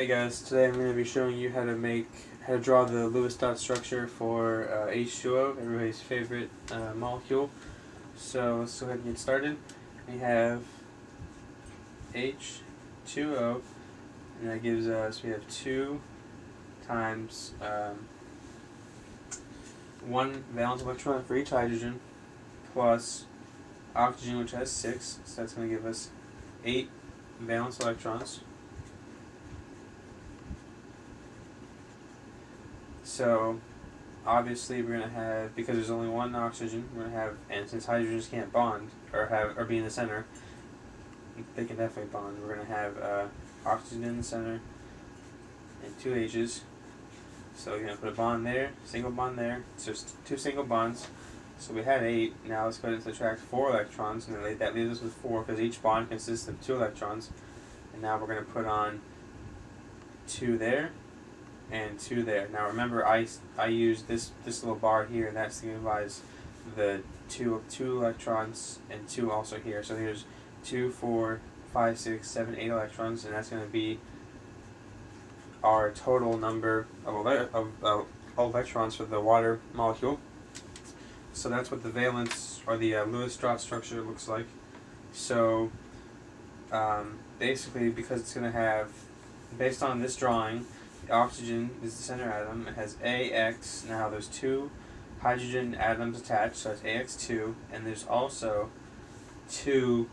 Hey guys, today I'm going to be showing you how to draw the Lewis dot structure for H2O, everybody's favorite molecule. So let's go ahead and get started. We have H2O, and that gives us, we have 2 times 1 valence electron for each hydrogen, plus oxygen, which has 6, so that's going to give us 8 valence electrons. So obviously we're going to have, because there's only one oxygen, we're going to have, and since hydrogens can't bond or be in the center, they can definitely bond. We're going to have oxygen in the center and 2 H's. So we're going to put a bond there, single bond there. So it's just 2 single bonds. So we had 8. Now let's go ahead and subtract 4 electrons, and that leaves us with 4 because each bond consists of 2 electrons. And now we're going to put on 2 there. And 2 there. Now remember, I used this little bar here, and that signifies the two electrons, and 2 also here. So here's 2, 4, 5, 6, 7, 8 electrons, and that's going to be our total number of electrons for the water molecule. So that's what the valence or the Lewis dot structure looks like. So basically, because it's going to have, based on this drawing, oxygen is the center atom. It has AX. Now there's 2 hydrogen atoms attached, so it's AX2, and there's also 2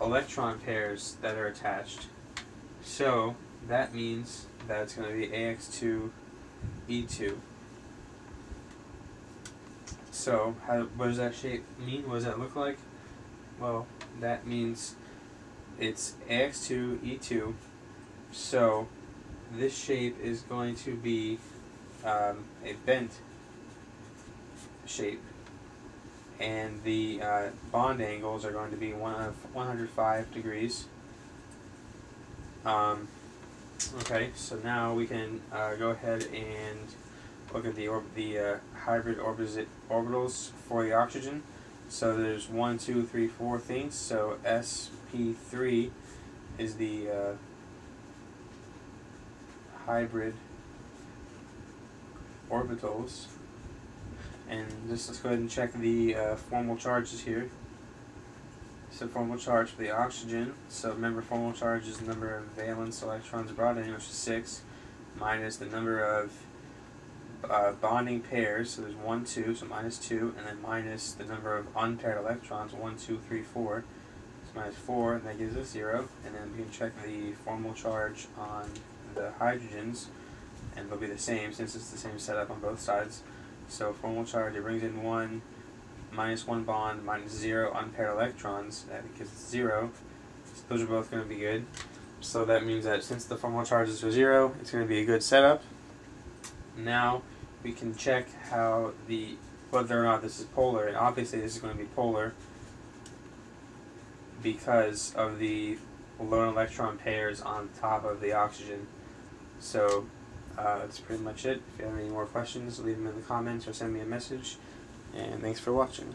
electron pairs that are attached. So that means that it's going to be AX2E2. So what does that shape mean? What does that look like? Well, that means it's AX2E2. So this shape is going to be a bent shape, and the bond angles are going to be 105 degrees. Okay, so now we can go ahead and look at the hybrid orbitals for the oxygen. So there's 1, 2, 3, 4 things. So sp3 is the hybrid orbitals, and just let's go ahead and check the formal charges here. So formal charge for the oxygen, so remember formal charge is the number of valence electrons brought in, which is 6, minus the number of bonding pairs, so there's 1, 2, so minus 2, and then minus the number of unpaired electrons, 1, 2, 3, 4, so minus 4, and that gives us 0, and then we can check the formal charge on the hydrogens, and they'll be the same since it's the same setup on both sides. So formal charge, it brings in 1, minus 1 bond, minus 0 unpaired electrons, that gives us 0. So those are both going to be good. So that means that since the formal charges are 0, it's going to be a good setup. Now we can check how whether or not this is polar, and obviously this is going to be polar because of the lone electron pairs on top of the oxygen. So that's pretty much it. If you have any more questions, leave them in the comments or send me a message. And thanks for watching.